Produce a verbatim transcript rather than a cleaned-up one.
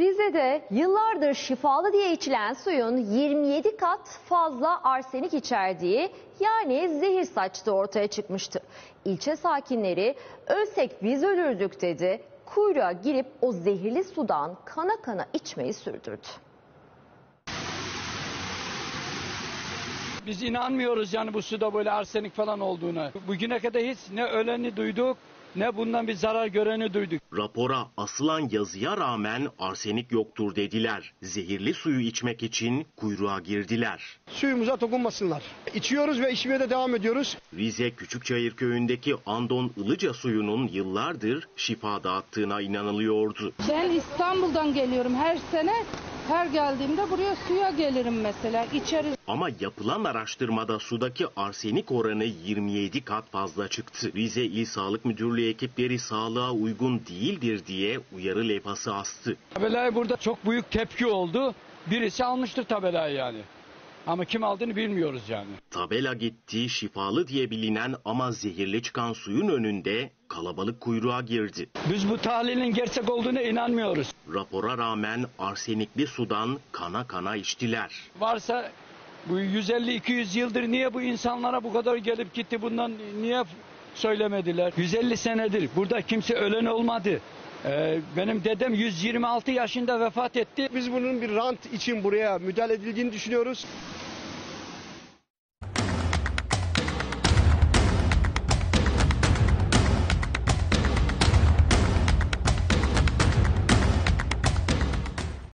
Rize'de yıllardır şifalı diye içilen suyun yirmi yedi kat fazla arsenik içerdiği, yani zehir saçtığı ortaya çıkmıştı. İlçe sakinleri ölsek biz ölürdük dedi, kuyruğa girip o zehirli sudan kana kana içmeyi sürdürdü. Biz inanmıyoruz yani bu suda böyle arsenik falan olduğuna. Bugüne kadar hiç ne öleni duyduk, ne bundan bir zarar göreni duyduk. Rapora asılan yazıya rağmen arsenik yoktur dediler. Zehirli suyu içmek için kuyruğa girdiler. Suyumuza dokunmasınlar. İçiyoruz ve içmeye de devam ediyoruz. Rize Küçükçayır köyündeki Andon Ilıca suyunun yıllardır şifa dağıttığına inanılıyordu. Ben İstanbul'dan geliyorum her sene. Her geldiğimde buraya suya gelirim mesela, içeriz. Ama yapılan araştırmada sudaki arsenik oranı yirmi yedi kat fazla çıktı. Rize İl Sağlık Müdürlüğü ekipleri sağlığa uygun değildir diye uyarı levhası astı. Tabelaya burada çok büyük tepki oldu. Birisi almıştır tabelayı yani. Ama kim aldığını bilmiyoruz yani. Tabela gitti, şifalı diye bilinen ama zehirli çıkan suyun önünde kalabalık kuyruğa girdi. Biz bu tahlilin gerçek olduğuna inanmıyoruz. Rapora rağmen arsenikli sudan kana kana içtiler. Varsa bu yüz elli iki yüz yıldır niye bu insanlara bu kadar gelip gitti, bundan niye söylemediler? yüz elli senedir burada kimse ölen olmadı. Benim dedem yüz yirmi altı yaşında vefat etti. Biz bunun bir rant için buraya müdahale edildiğini düşünüyoruz.